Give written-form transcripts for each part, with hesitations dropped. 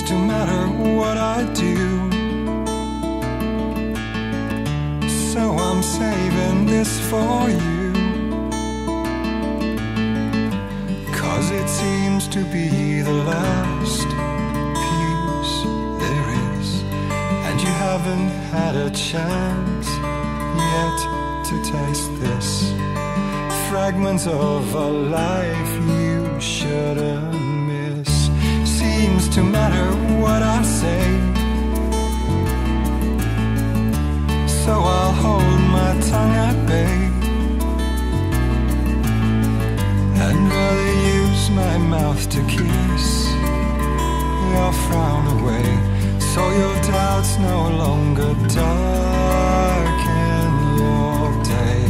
seems to matter what I do, so I'm saving this for you, 'cause it seems to be the last piece there is, and you haven't had a chance yet to taste this. Fragments of a life you shouldn't miss. Seems to matter what I say, so I'll hold my tongue at bay and rather use my mouth to kiss your frown away, so your doubts no longer darken your day,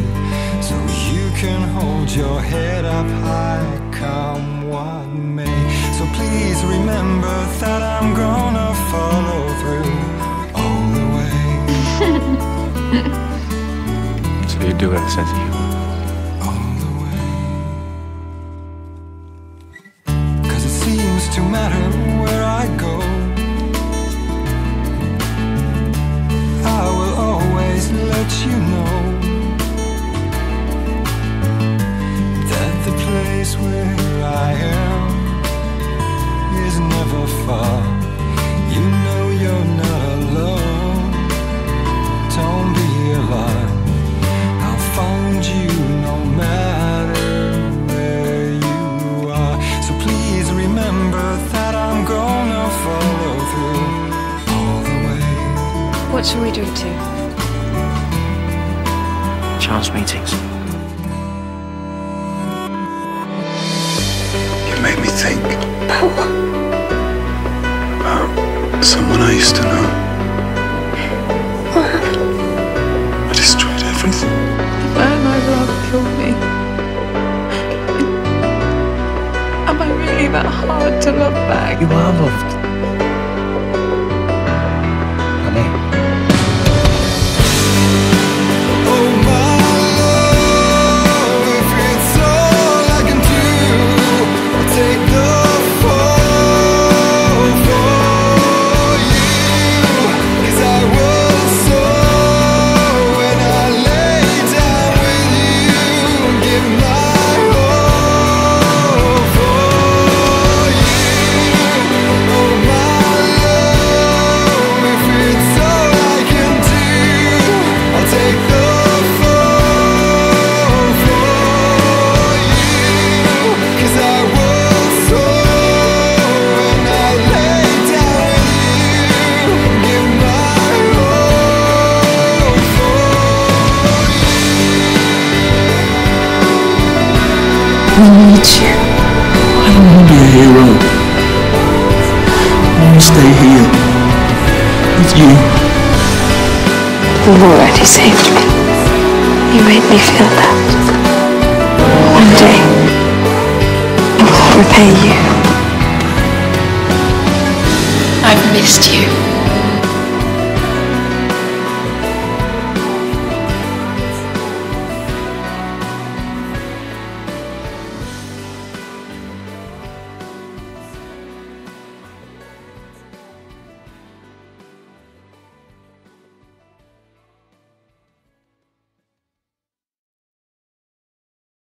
so you can hold your head up high come what may. So please remember that I'm gonna follow through all the way. So you do it, says you. All the way. 'Cause it seems to matter where I go, I will always let you know where I am is never far. You know you're not alone, don't be alarmed, I'll find you no matter where you are. So please remember that I'm gonna follow through all the way. What shall we drink to? Chance meetings. Made me think about someone I used to know. What happened? I destroyed everything. The man I love killed me. Am I really that hard to love back? You are loved. I need you. I need you, hero. I want to stay here with you. You've already saved me. You made me feel that. One day, I will repay you. I've missed you.